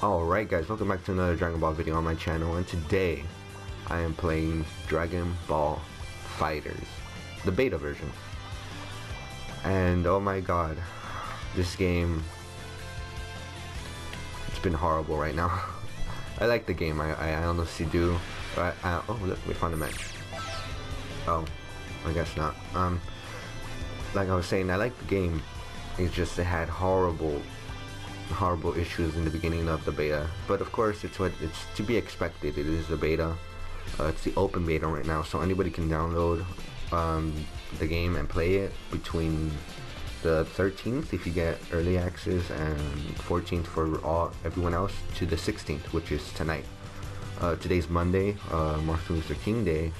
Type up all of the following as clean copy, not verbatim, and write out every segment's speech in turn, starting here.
Alright guys, welcome back to another Dragon Ball video on my channel, and today I am playing Dragon Ball FighterZ, the beta version. And oh my god, this game, it's been horrible right now. I like the game, I honestly do. But oh look, we found a match. Oh, I guess not. Like I was saying, I like the game, it's just it had horrible issues in the beginning of the beta, but of course it's to be expected. It is the beta, it's the open beta right now, so anybody can download the game and play it between the 13th if you get early access and 14th for everyone else to the 16th, which is tonight. Today's Monday, Martin Luther King Day,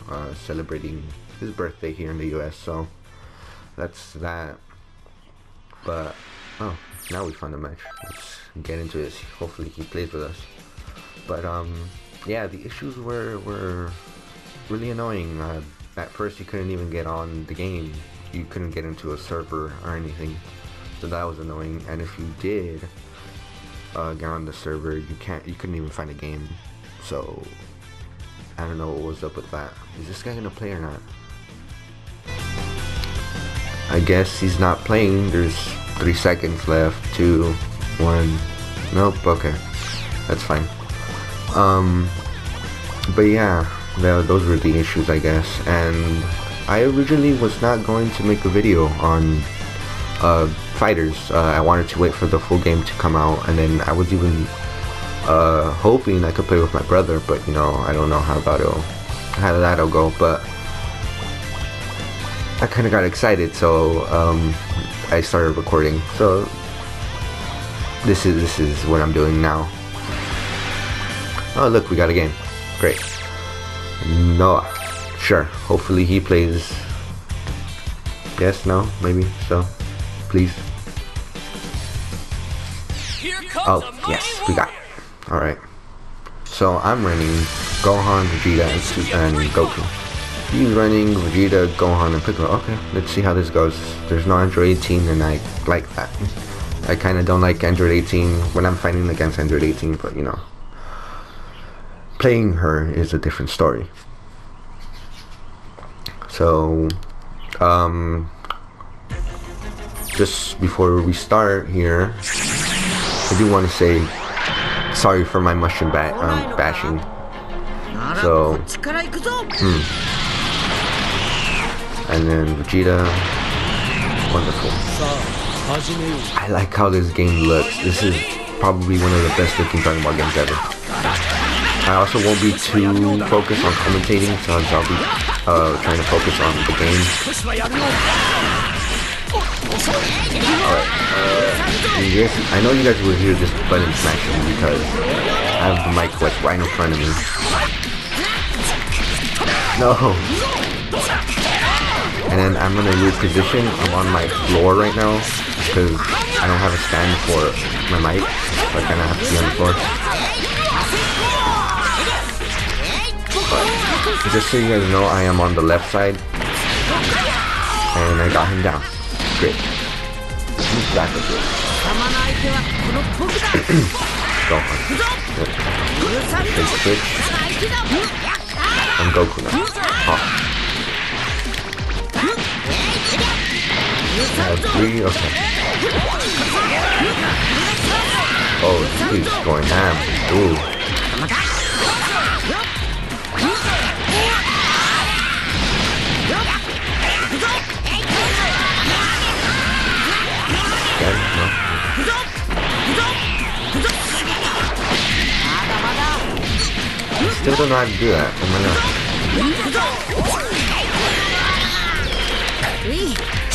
celebrating his birthday here in the US, so that's that. But oh, now we found a match. Let's get into this. Hopefully he plays with us. But yeah, the issues were really annoying. At first you couldn't even get on the game. You couldn't get into a server or anything. So that was annoying. And if you did get on the server, you couldn't even find a game. So I don't know what was up with that. Is this guy gonna play or not? I guess he's not playing. There's 3 seconds left. 2, 1. Nope. Okay, that's fine. But yeah, those were the issues, I guess. And I originally was not going to make a video on FighterZ. I wanted to wait for the full game to come out, and then I was even hoping I could play with my brother. But you know, I don't know how that'll go. But I kind of got excited, so I started recording. So this is what I'm doing now. Oh look, we got a game. Great. Noah. Sure. Hopefully he plays. Yes, no, maybe. So please. Oh yes, we got it. Alright. So I'm running Gohan, Vegeta, and Goku. He's running Vegeta, Gohan, and Piccolo. Okay, let's see how this goes. There's no Android 18, and I like that. I kind of don't like Android 18 when I'm fighting against Android 18, but you know, playing her is a different story. So, just before we start here, I do want to say sorry for my mushroom bashing. So, and then Vegeta, wonderful. I like how this game looks. This is probably one of the best looking Dragon Ball games ever. I also won't be too focused on commentating, so I'll be trying to focus on the game. Alright, I know you guys will hear this button smashing because I have the mic like right in front of me. No! And then I'm in a weird position. I'm on my floor right now because I don't have a stand for my mic, so I kind of have to be on the floor. But just so you guys know, I am on the left side, and I got him down. Great. He's back with it. Go on. Big switch. I'm Goku now. Huh. Three, okay. Oh, he's going ham. Ooh. Okay, no. I still don't know how to do that.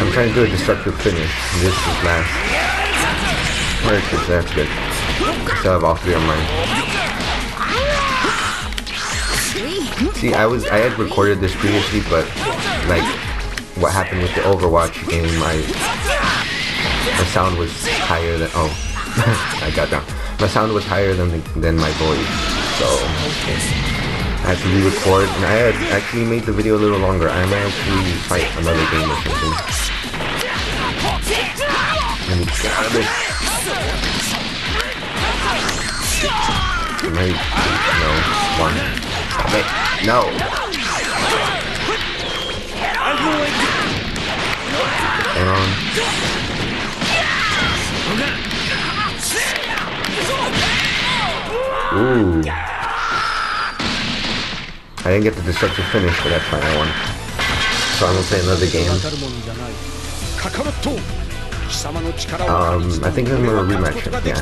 I'm trying to do a destructive finish. This is last. Alright, that's good. Still have all three on mine. See, I had recorded this previously, but like what happened with the Overwatch game, my sound was higher than I got down. My sound was higher than my voice, so I had to re-record, and I had actually made the video a little longer. I might actually fight another game or something. And got it. No, one. Stop it. No! And ooh. I didn't get the destructive finish, but that's fine, I won. So I'm gonna play another game. I think I'm gonna rematch it, yeah.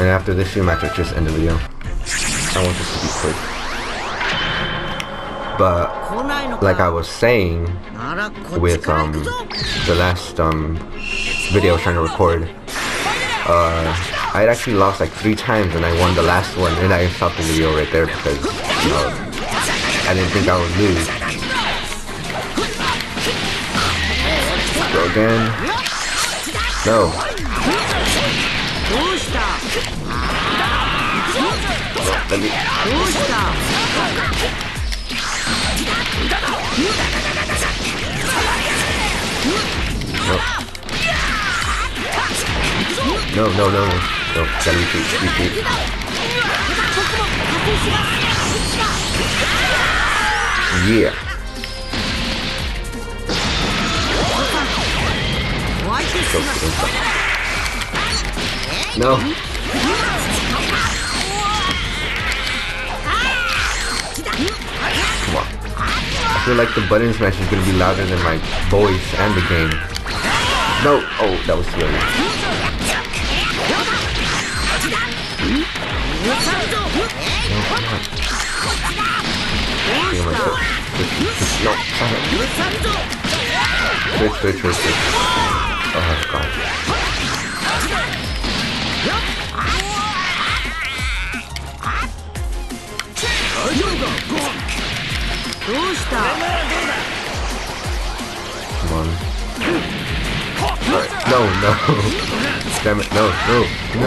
And after this rematch, I just end the video. I want this to be quick. But, like I was saying, with the last video I was trying to record, I had actually lost like 3 times and I won the last one, and I stopped the video right there because I didn't think I would lose. Go again. No. No. Oh, gotta retreat. Yeah. No. Come on. I feel like the button smash is gonna be louder than my voice and the game. No. Oh, that was silly. Switch. Oh god. Come on. Right. No. Damn it, no. Shit. Alright. No.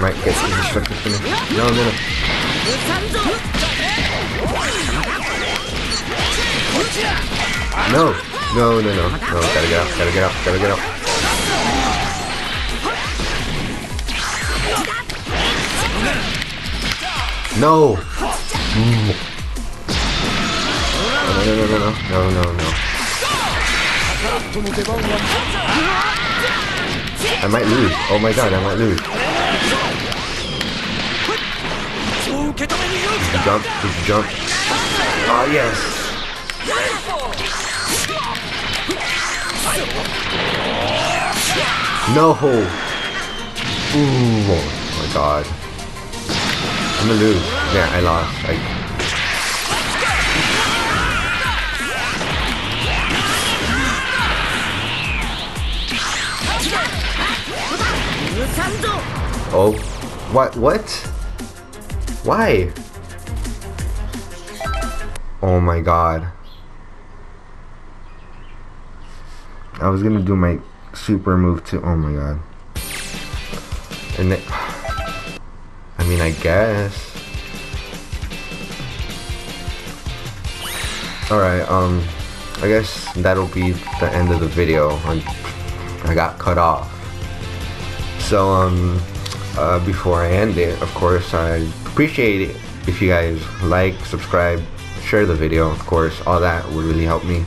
Right, get some destructive finish. No. No, gotta get out. No. No. I might lose. Oh my god, I might lose. Did you jump? Oh yes. No. Ooh, oh my god. I'm gonna lose. Yeah, I lost. Oh. What? Why? Oh my god. I was gonna do my super move too. Oh my god. And then... I mean, I guess. Alright, I guess that'll be the end of the video. I got cut off. So, before I end it, of course, I appreciate it if you guys like, subscribe, share the video, of course. All that would really help me.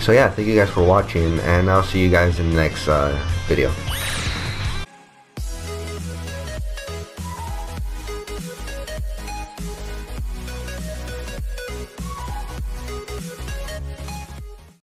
So yeah, thank you guys for watching, and I'll see you guys in the next video.